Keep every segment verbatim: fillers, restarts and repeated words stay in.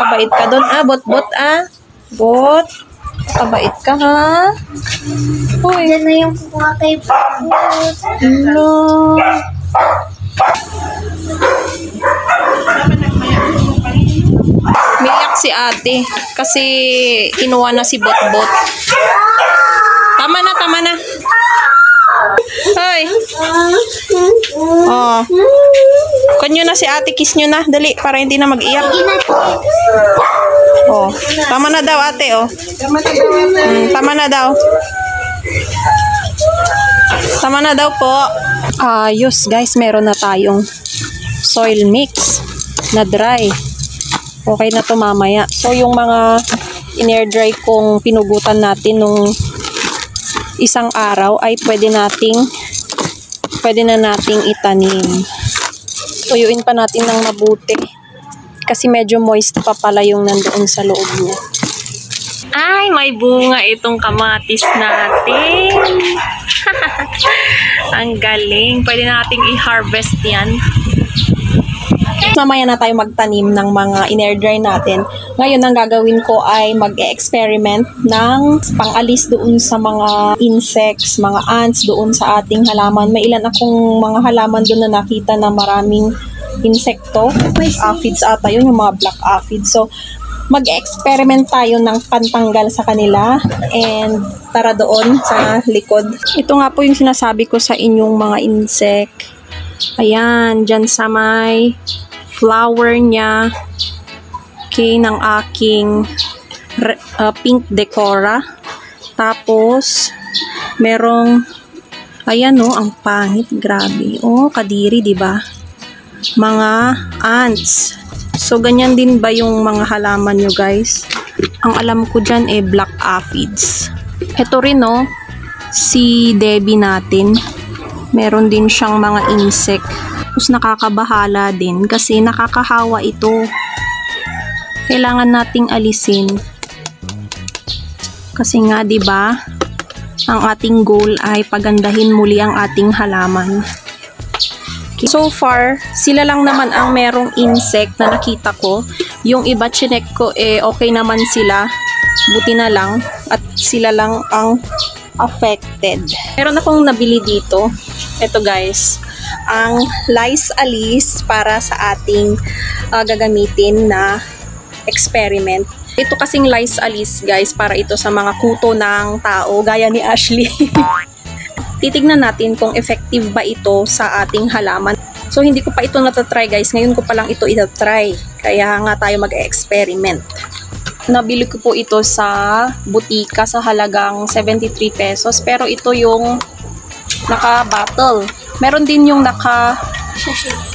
Kabait ka doon, ah. Bot-bot, ah. Bot. Kabait ka, ha? Uy. Diyan na yung kukuha kay Bot. Hello. Miyak si ate. Kasi kinuha na si Bot-bot. Tama na, tama na. Hoy. Oh. Kanyo na si ate, kiss nyo na. Dali, para hindi na mag-iyak. Oh. Tama na daw ate, oh. Mm, tama na daw. Tama na daw po. Ayos, uh, guys. Meron na tayong soil mix na dry. Okay na to mamaya. So, yung mga in-air dry kong pinugutan natin nung isang araw ay pwede nating pwede na nating itanim. Tuyuin pa natin ng mabuti kasi medyo moist pa pala yung nandoon sa loob niya. Ay, may bunga itong kamatis natin. Ang galing. Pwede nating i-harvest yan. Mamaya na tayo magtanim ng mga in-air dry natin. Ngayon, ang gagawin ko ay mag-e-experiment ng pangalis doon sa mga insects, mga ants doon sa ating halaman. May ilan akong mga halaman doon na nakita na maraming insekto. Aphids ata yun, yung mga black aphids. So, mag-e-experiment tayo ng pantanggal sa kanila. And tara doon sa likod. Ito nga po yung sinasabi ko sa inyong mga insect. Ayan, dyan sa may flower niya, okay, ng aking uh, pink decora. Tapos, merong, ayan o, oh, ang pangit, grabe. O, oh, kadiri, diba? Mga ants. So, ganyan din ba yung mga halaman nyo, guys? Ang alam ko dyan, eh, black aphids. Ito rin, o, oh, si Debbie natin. Meron din siyang mga insect. Tapos nakakabahala din kasi nakakahawa ito. Kailangan nating alisin. Kasi nga 'di ba, ang ating goal ay pagandahin muli ang ating halaman. Okay. So far, sila lang naman ang merong insect na nakita ko. Yung iba chinek ko eh okay naman sila. Buti na lang at sila lang ang affected. Meron akong nabili dito. Ito guys. Ang LICEALIZ para sa ating uh, gagamitin na experiment. Ito kasing LICEALIZ guys, para ito sa mga kuto ng tao gaya ni Ashley. Titignan natin kung effective ba ito sa ating halaman. So hindi ko pa ito natatry guys, ngayon ko pa lang ito itatry. Kaya nga tayo mag-experiment. Nabili ko po ito sa butika sa halagang seventy-three pesos, pero ito yung naka-bottle. Meron din yung naka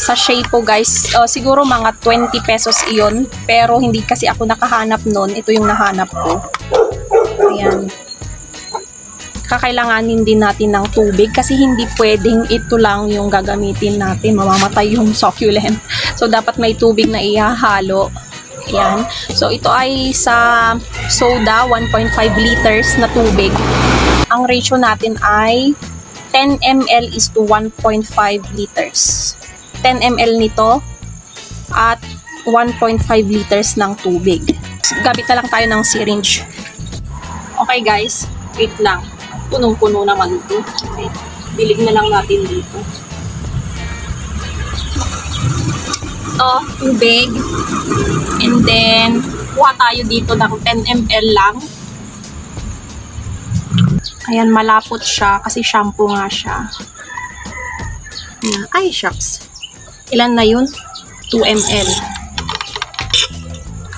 sachet po guys. Uh, siguro mga twenty pesos iyon. Pero hindi kasi ako nakahanap nun. Ito yung nahanap ko. Ayan. Kakailanganin din natin ng tubig kasi hindi pwedeng ito lang yung gagamitin natin. Mamamatay yung succulent. So dapat may tubig na ihahalo. Ayan. So ito ay sa soda, one point five liters na tubig. Ang ratio natin ay ten milliliters is to one point five liters. ten milliliters nito at one point five liters ng tubig. Gamit na lang tayo ng syringe. Okay guys, wait lang. Punong-puno naman ito. Okay. Dilig na lang natin dito. Ito, tubig. And then, kuha tayo dito ng ten milliliters lang. Ayan, malapot siya kasi shampoo nga siya. Ay, shucks. Ilan na yun? two milliliters.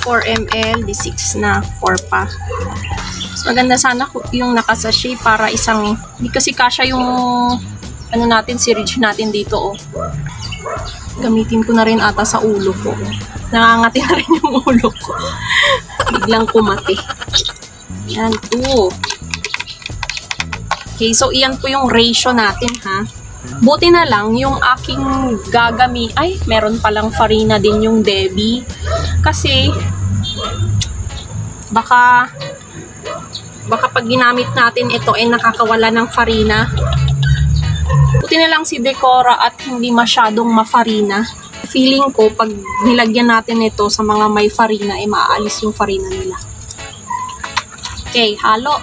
four milliliters, di six na. four pa. So, maganda sana yung nakasashay para isang, hindi kasi kasha yung ano natin, syringe natin dito, oh. Gamitin ko na rin ata sa ulo ko. Nangangati na rin yung ulo ko. Biglang kumati. Ayan, two. Okay, so iyan po yung ratio natin ha. Buti na lang yung aking gagami. Ay, meron palang farina din yung Debbie. Kasi, baka, baka pag ginamit natin ito ay eh, nakakawala ng farina. Buti na lang si Decora at hindi masyadong mafarina. feeling ko, pag nilagyan natin ito sa mga may farina, ay eh, maaalis yung farina nila. Okay, halo.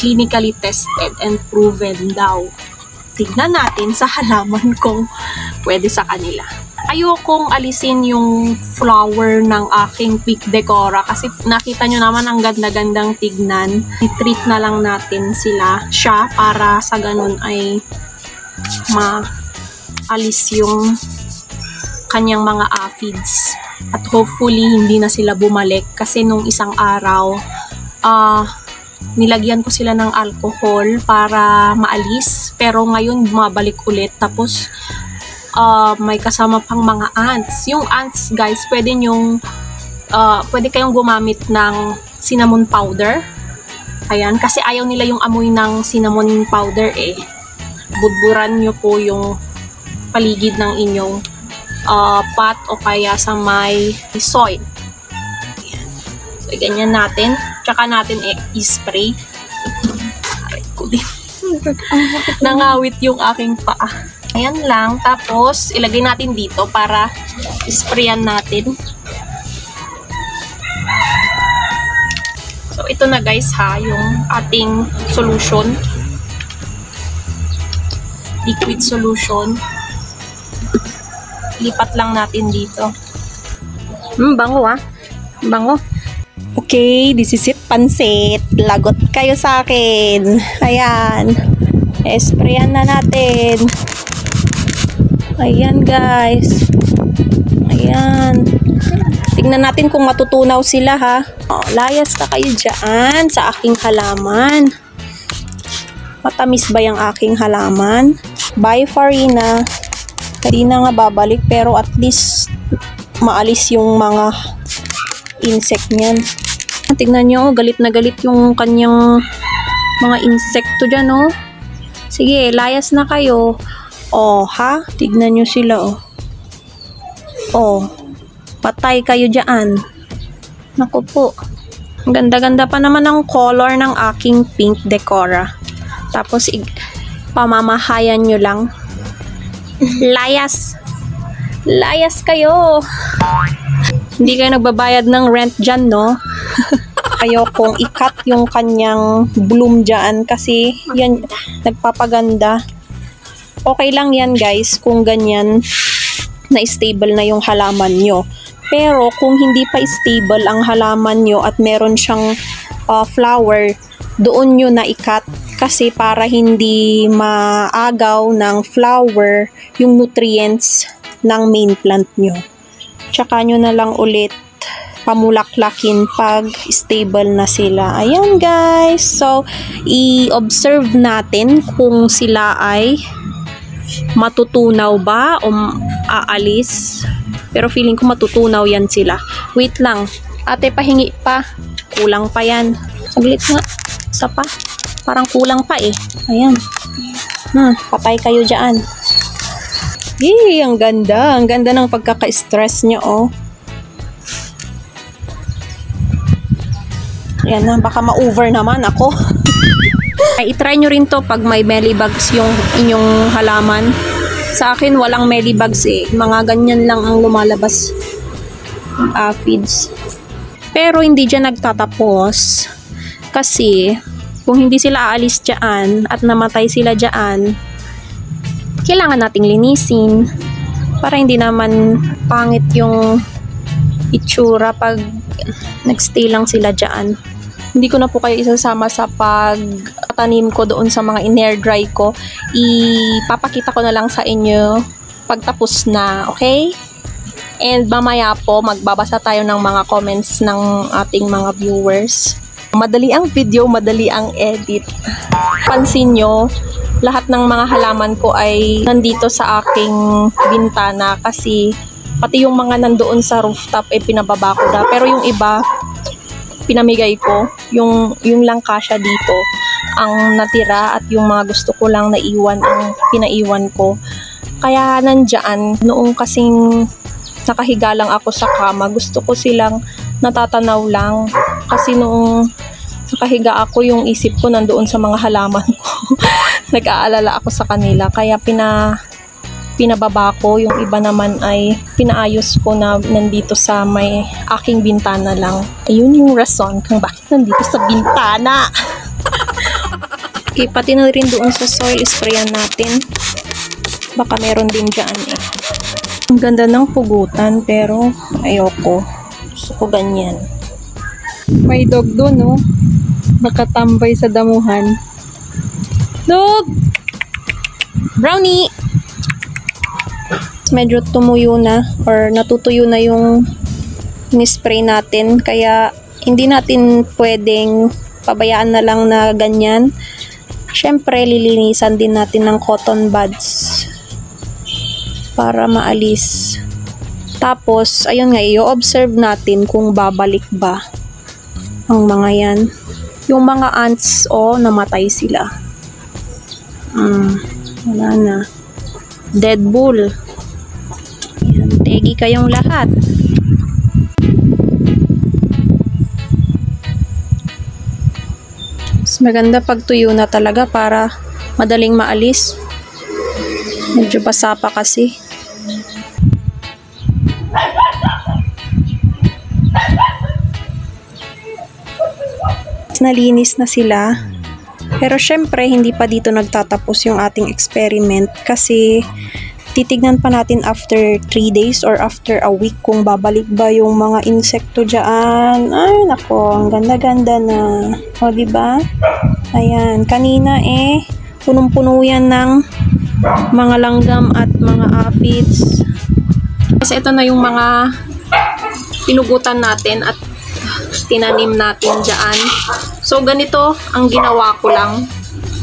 Clinically tested and proven daw. Tignan natin sa halaman kung pwede sa kanila. Ayokong alisin yung flower ng aking pink decora kasi nakita nyo naman ang ganda-gandang tignan. I-treat na lang natin sila, siya, para sa ganun ay maalis yung kanyang mga aphids. At hopefully, hindi na sila bumalik kasi nung isang araw, ah, uh, nilagyan ko sila ng alcohol para maalis, pero ngayon bumabalik ulit. Tapos uh, may kasama pang mga ants. Yung ants, guys, pwede nyong uh, pwede kayong gumamit ng cinnamon powder. Ayan, kasi ayaw nila yung amoy ng cinnamon powder eh. Budburan nyo po yung paligid ng inyong uh, pot o kaya sa may soil. Ayan. So, ganyan natin. Tsaka natin eh, i-spray. Aray ko din. Nangawit yung aking paa. Ayan lang. Tapos, ilagay natin dito para isprayan natin. So, ito na guys ha, yung ating solution. Liquid solution. Lipat lang natin dito. Hmm, bango ah. Bango. Okay, this is it, pansit. Lagot kayo sa akin. Ayan. Esprayan na natin. Ayan, guys. Ayan. Tingnan natin kung matutunaw sila, ha. O, layas na kayo dyan sa aking halaman. Matamis ba yung aking halaman? Bye, Farina. Hindi na nga babalik, pero at least maalis yung mga insect niyan. Tignan nyo, galit na galit yung kanyang mga insekto dyan, oh. Sige, layas na kayo. Oh, ha? Tignan nyo sila, oh. Oh, patay kayo dyan. Naku po. Ang ganda-ganda pa naman ang color ng aking pink decora. Tapos, pamamahayan nyo lang. Layas! Layas kayo! Hindi kayo nagbabayad ng rent dyan, no? Ayokong i-cut yung kanyang bloom dyan kasi yan, nagpapaganda. Okay lang yan, guys, kung ganyan na-stable na yung halaman nyo. Pero kung hindi pa stable ang halaman nyo at meron siyang uh, flower, doon nyo na i-cut kasi para hindi maagaw ng flower yung nutrients ng main plant nyo. Tsaka nyo na lang ulit pamulaklakin pag stable na sila. Ayan, guys. So, i-observe natin kung sila ay matutunaw ba o aalis. Pero feeling ko matutunaw yan sila. Wait lang. Ate, pahingi pa. Kulang pa yan. Saglit nga. Isa pa. Parang kulang pa eh. Ayan. Hmm, patay kayo dyan. Yay! Ang ganda. Ang ganda ng pagkaka-stress nyo, oh. Ayan na. Baka ma-over naman ako. Ay, itry nyo rin to pag may belly bags yung inyong halaman. Sa akin, walang belly bags, eh. Mga ganyan lang ang lumalabas. Aphids. Pero hindi dyan nagtatapos. Kasi, kung hindi sila aalis dyan at namatay sila dyan, kailangan nating linisin para hindi naman pangit yung itsura pag nagstay lang sila dyan. Hindi ko na po kayo isasama sa pagtanim ko doon sa mga in-air dry ko. Ipapakita ko na lang sa inyo pagtapos na, okay? And mamaya po magbabasa tayo ng mga comments ng ating mga viewers. Madali ang video, madali ang edit. Pansin nyo, lahat ng mga halaman ko ay nandito sa aking bintana kasi pati yung mga nandoon sa rooftop ay pinababa ko na. Pero yung iba, pinamigay ko. Yung, yung lang kasya dito ang natira at yung mga gusto ko lang naiwan ang pinaiwan ko. Kaya nandyan, noong kasing nakahiga lang ako sa kama, gusto ko silang natatanaw lang. Kasi noong nakahiga ako, yung isip ko nandoon sa mga halaman ko. Nag-aalala ako sa kanila. Kaya pina, pinababa ko, yung iba naman ay pinaayos ko na nandito sa may aking bintana lang. Ayun yung rason kung bakit nandito sa bintana. Okay, pati na rin doon sa soil sprayan natin. Baka meron din dyan eh. Ang ganda ng pugutan pero ayoko. Gusto ko ganyan. May dog doon no? Baka tambay sa damuhan. Dog! Brownie! Medyo tumuyo na or natutuyo na yung ni-spray natin. Kaya hindi natin pwedeng pabayaan na lang na ganyan. Siyempre, lilinisan din natin ng cotton buds para maalis. Tapos, ayun nga, i-observe natin kung babalik ba ang mga yan. Yung mga ants, o, oh, namatay sila. Hmm, wala na. Dead bull. Ayan, tegi kayong lahat. Maganda pag tuyo na talaga para madaling maalis. Medyo basa pa kasi. Nalinis na sila. Pero syempre hindi pa dito nagtatapos yung ating experiment kasi titignan pa natin after three days or after a week kung babalik ba yung mga insekto dyan. Ay nako, ang ganda-ganda na. O diba? Ayan, kanina eh, punong-puno yan ng mga langgam at mga aphids. Kasi ito na yung mga pinugutan natin at tinanim natin dyan. So ganito ang ginawa ko lang.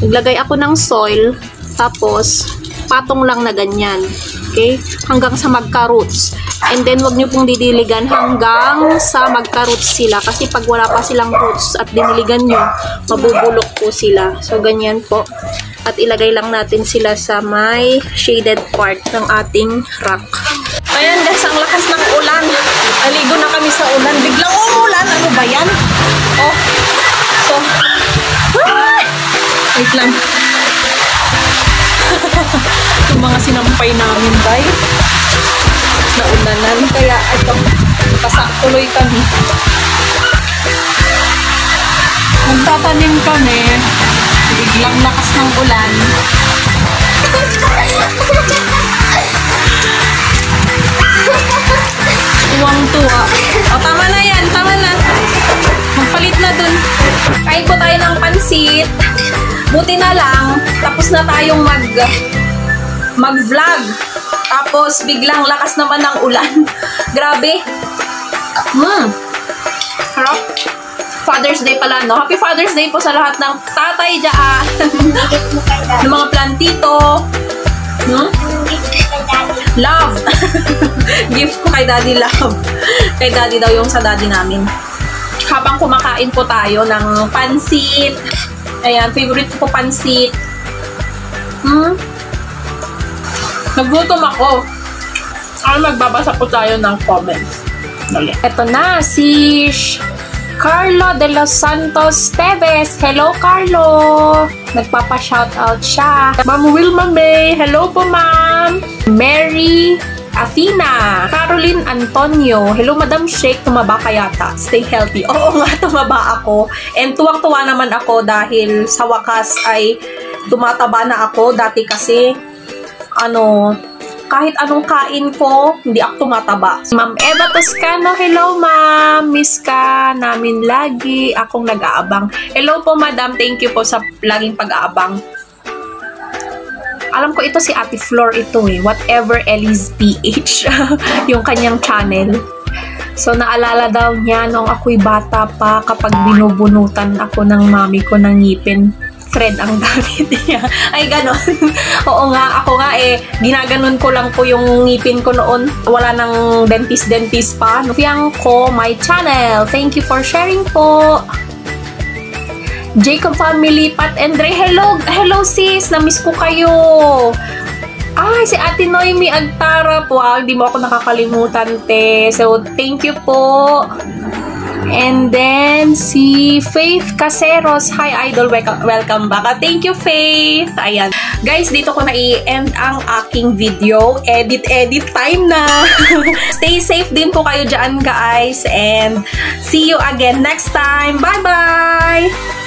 Naglagay ako ng soil, tapos patong lang na ganyan. Okay? Hanggang sa magka-roots. And then, wag nyo pong didiligan hanggang sa magka-roots sila. Kasi pag wala pa silang roots at diniligan nyo, mabubulok po sila. So, ganyan po. At ilagay lang natin sila sa may shaded part ng ating rack. Ayan guys, ang lakas ng ulan. Aligo na kami sa ulan. Biglang umulan. Ano ba yan? Oh. So. Ah! Wait lang. Yung mga sinampay namin, bay. Naunanan. Kaya ito, pasakuloy kami. Magtatanim kami. Biglang lakas ng ulan. Tuwang-tuwa. O, tama na yan. Tama na. Magpalit na dun. Kain po tayo ng pansit. Buti na lang, tapos na tayong mag, mag-vlog. Tapos, biglang lakas naman ng ulan. Grabe. Hmm. Harap. Father's Day pala, no? Happy Father's Day po sa lahat ng tatay dyan. Ng mga plantito. Hmm? Love. Gift ko kay Daddy love. Kay Daddy daw yung sa Daddy namin. Habang kumakain po tayo ng pansit. Ayan, favorite ko pansit. Hmm? Nagutom ako. Ay, magbabasa po tayo ng comments. Dali. Ito na, si Carlo de los Santos Teves. Hello, Carlo! Nagpapa-shoutout siya. Ma'am Wilma May. Hello po, ma'am. Mary Athena. Caroline Antonio. Hello, Madam Shake. Tumaba ka yata. Stay healthy. Oo nga, tumaba ako. And tuwang-tuwa naman ako dahil sa wakas ay tumataba na ako. Dati kasi, ano, kahit anong kain ko, hindi ako tumataba. Ma'am Eva Toscano. Hello, ma'am. Miss ka namin lagi. Akong nag-aabang. Hello po, madam. Thank you po sa laging pag-aabang. Alam ko ito si Ate Flor ito eh. Whatever Ellie's P H. Yung kanyang channel. So, naalala daw niya nung ako'y bata pa kapag binubunutan ako ng mami ko ng ngipin. Thread ang gamit niya. Ay, ganon. Oo nga. Ako nga eh, ginaganon ko lang po yung ngipin ko noon. Wala nang dentist-dentist pa. Nufiyang ko, my channel. Thank you for sharing po. Jacob Family, Pat Andre, hello, hello sis, namiss ko kayo. Ay, si Ate Noemi Antara po, wow, hindi mo ako nakakalimutan, te. So, thank you po. And then, si Faith Caseros. Hi, Idol. Welcome back. Thank you, Faith. Ayan. Guys, dito ko na i-end ang aking video. Edit, edit time na. Stay safe din po kayo dyan, guys. And see you again next time. Bye-bye!